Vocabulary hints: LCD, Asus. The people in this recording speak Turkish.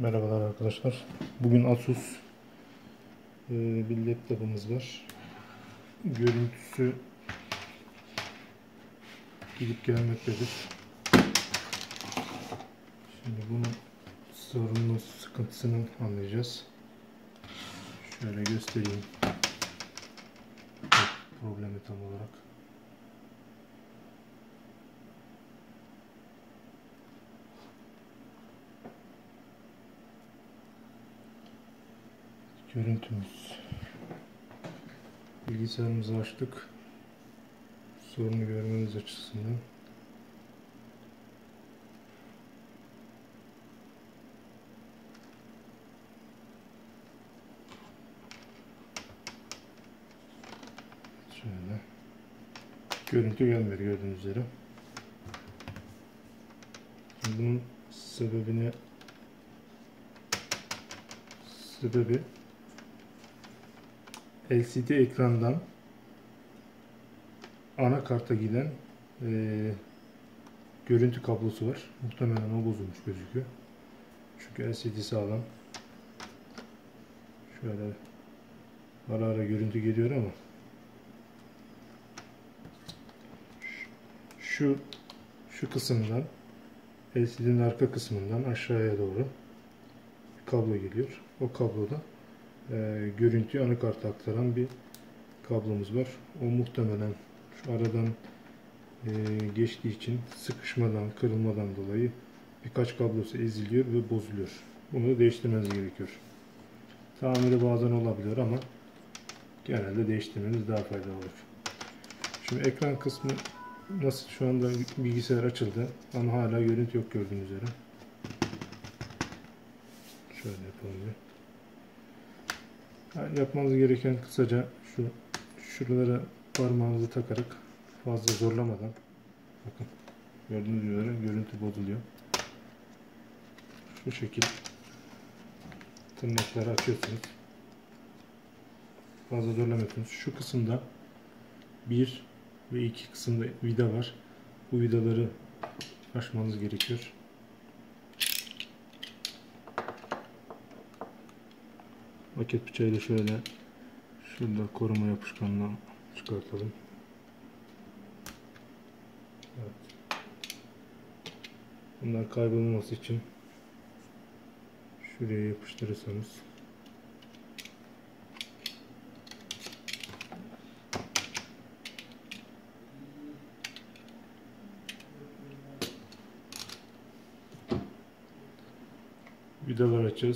Merhabalar arkadaşlar. Bugün Asus bir laptopumuz var. Görüntüsü gidip gelmektedir. Şimdi bunun sorunlu sıkıntısını anlayacağız. Şöyle göstereyim problemi tam olarak. Görüntümüz. Bilgisayarımızı açtık. Sorunu görmeniz açısından. Şöyle. Görüntü gelmedi gördüğünüz üzere. Bunun sebebi LCD ekrandan anakarta giden görüntü kablosu var. Muhtemelen o bozulmuş gözüküyor. Çünkü LCD sağlam. Şöyle ara ara görüntü geliyor ama şu kısımdan, LCD'nin arka kısmından aşağıya doğru kablo geliyor. O kabloda görüntüyü anakarta aktaran bir kablomuz var. O muhtemelen şu aradan geçtiği için sıkışmadan, kırılmadan dolayı birkaç kablosu eziliyor ve bozuluyor. Bunu değiştirmeniz gerekiyor. Tamiri bazen olabilir ama genelde değiştirmeniz daha faydalı olur. Şimdi ekran kısmı nasıl, şu anda bilgisayar açıldı ama hala görüntü yok gördüğünüz üzere. Şöyle yapalım. Yapmanız gereken kısaca şuralara parmağınızı takarak, fazla zorlamadan, bakın gördüğünüz üzere görüntü bozuluyor. Şu şekil tırnakları açıyorsunuz. Fazla zorlamıyorsunuz. Şu kısımda 1 ve 2 kısımda vida var. Bu vidaları açmanız gerekiyor. Paket bıçağıyla şöyle şurada koruma yapışkanını çıkartalım. Evet. Bunlar kaybolması için şuraya yapıştırırsanız vidalar açacağız.